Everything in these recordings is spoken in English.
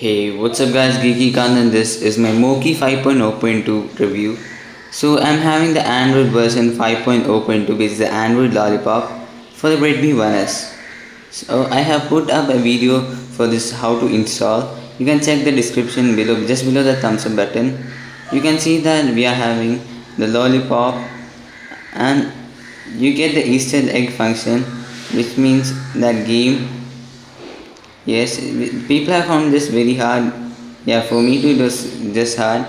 Hey, what's up guys, GeekyKant, and this is my Mokee 5.0.2 review. So I'm having the Android version 5.0.2, which is the Android Lollipop for the Redmi 1S. So I have put up a video for this how to install. You can check the description below, just below the thumbs up button. You can see that we are having the Lollipop and you get the Easter egg function, which means that game. Yes, people have found this very hard. Yeah, for me too it was just hard.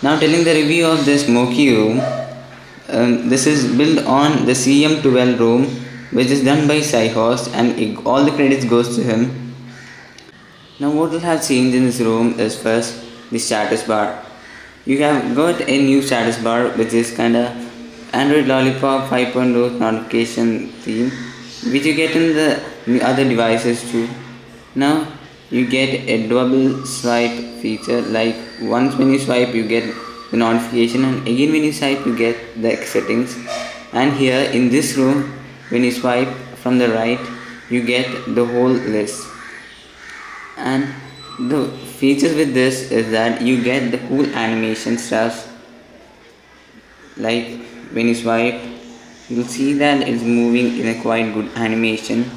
Now telling the review of this Mokee ROM. This is built on the CM12.1 ROM, which is done by Scihost, and all the credits goes to him. Now what will have changed in this ROM is first the status bar. You have got a new status bar, which is kinda Android Lollipop 5.0 notification theme, which you get in the other devices too. Now you get a double swipe feature, like once when you swipe you get the notification, and again when you swipe you get the settings. And here in this room, when you swipe from the right, you get the whole list. And the features with this is that you get the cool animation stuff, like when you swipe you'll see that it's moving in a quite good animation.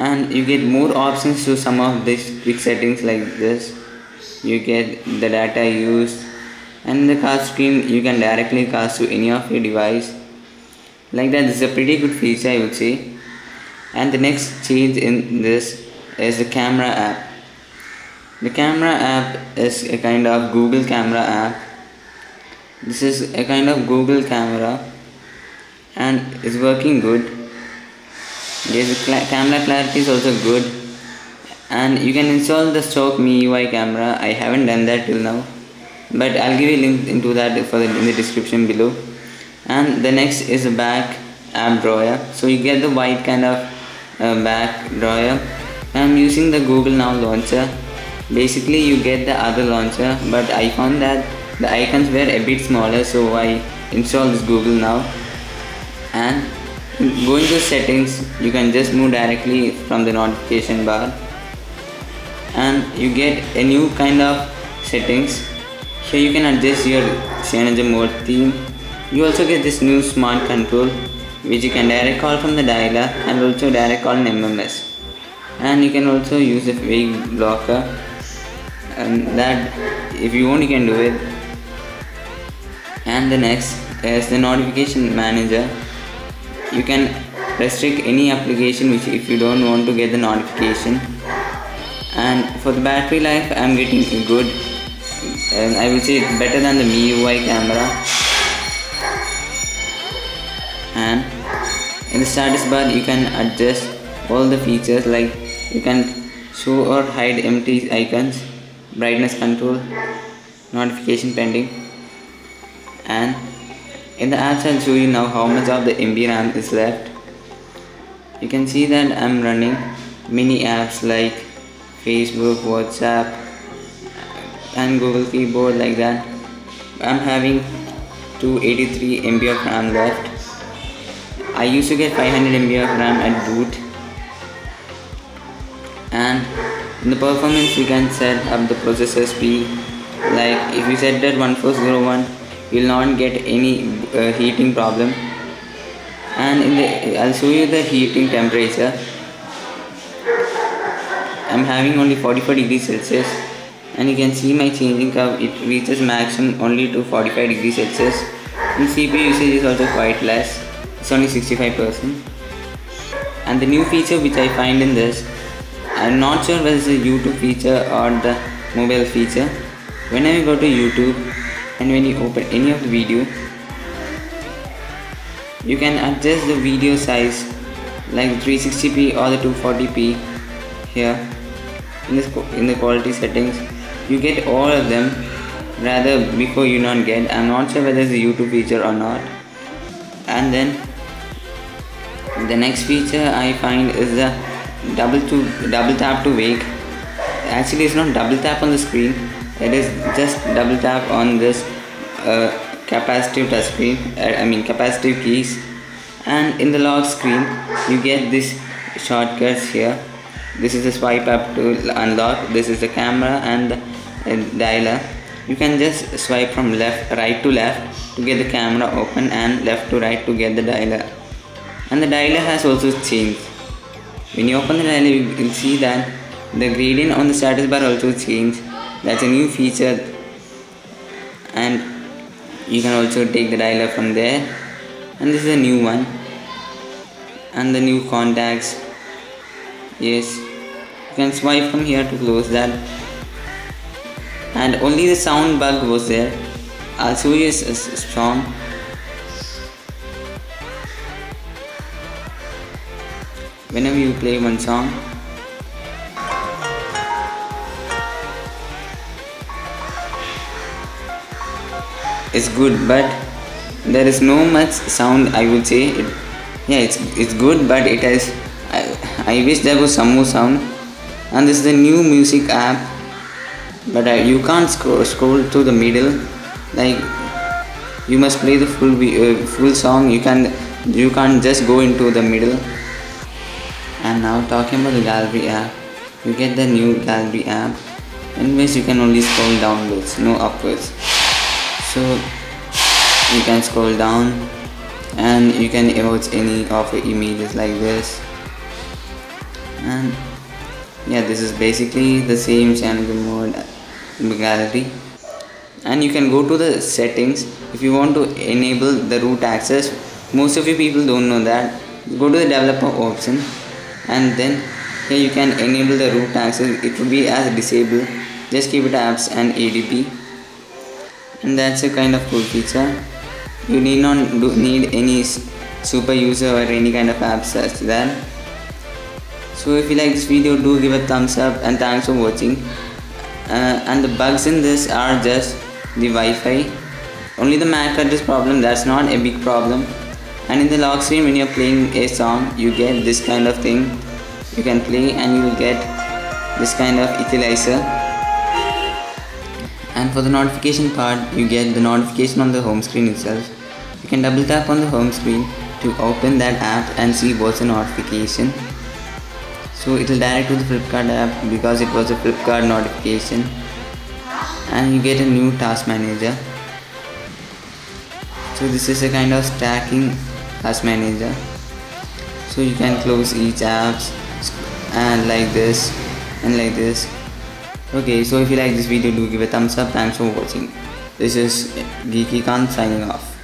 And you get more options to some of these quick settings, like this you get the data used, and the cast screen you can directly cast to any of your device. Like that, this is a pretty good feature, I would say. And the next change in this is the camera app. The camera app is a kind of Google camera app. This is a kind of Google camera and it's working good. Yes, the camera clarity is also good, and you can install the stock MIUI camera. I haven't done that till now, but I'll give you a link into that in the description below. And the next is the back app drawer. So you get the white kind of back drawer. I'm using the Google Now launcher. Basically you get the other launcher, but I found that the icons were a bit smaller, so I installed this Google Now. And going to settings, you can just move directly from the notification bar, and you get a new kind of settings. Here you can adjust your CyanogenMod theme. You also get this new smart control, which you can direct call from the dialer and also direct call an MMS. And you can also use a wake blocker, and that if you want you can do it. And the next is the notification manager. You can restrict any application which if you don't want to get the notification. And for the battery life, I'm getting a good, I would say it's better than the MIUI camera. And in the status bar you can adjust all the features, like you can show or hide empty icons, brightness control, notification pending. And in the apps, I'll show you now how much of the MB RAM is left. You can see that I'm running many apps like Facebook, WhatsApp, and Google Keyboard, like that. I'm having 283 MB of RAM left. I used to get 500 MB of RAM at boot. And in the performance, you can set up the processor speed. Like if you set that 1401. You will not get any heating problem. And I'll show you the heating temperature. I'm having only 44 degrees Celsius, and you can see my changing curve, it reaches maximum only to 45 degrees Celsius. And CPU usage is also quite less, it's only 65%. And the new feature which I find in this, I'm not sure whether it's a YouTube feature or the mobile feature. Whenever you go to YouTube, and when you open any of the video, you can adjust the video size, like 360p or the 240p. Here in the quality settings you get all of them. Rather before you not get, I'm not sure whether it's a YouTube feature or not. And then the next feature I find is the double tap to wake. Actually it's not double tap on the screen, it is just double tap on this capacitive touchscreen, capacitive keys. And in the lock screen you get these shortcuts here, This is the swipe up to unlock. This is the camera and the dialer. You can just swipe from right to left to get the camera open and left to right to get the dialer. And the dialer has also changed. When you open the dialer, you will see that the gradient on the status bar also changed. That's a new feature. And you can also take the dialer from there. And this is a new one. And the new contacts. Yes, you can swipe from here to close that. And only the sound bug was there. Also is strong. Whenever you play one song, it's good, but there is no much sound. I would say it, yeah, it's good, but it has. I wish there was some more sound. And this is the new music app, but you can't scroll to the middle. Like, you must play the full song. You can't just go into the middle. And now, talking about the gallery app, you get the new gallery app, in which you can only scroll downwards, no upwards. So you can scroll down and you can watch any of the images like this. And yeah, this is basically the same CyanogenMod gallery. And you can go to the settings if you want to enable the root access. Most of you people don't know that. Go to the developer option, and then here you can enable the root access. It will be as disabled. Just keep it apps and ADP. And that's a kind of cool feature. You need not need any super user or any kind of apps such that. So if you like this video, do give a thumbs up, and thanks for watching. And the bugs in this are just the Wi-Fi, only the MAC address problem. That's not a big problem. And in the lock screen, when you're playing a song, you get this kind of thing. You can play and you will get this kind of equalizer. And for the notification part, you get the notification on the home screen itself. You can double tap on the home screen to open that app and see what's a notification. So it will direct to the Flipkart app because it was a Flipkart notification. And you get a new task manager. So this is a kind of stacking task manager. So you can close each app and like this and like this. Okay, so if you like this video, do give a thumbs up. Thanks for watching. This is GeekyKant signing off.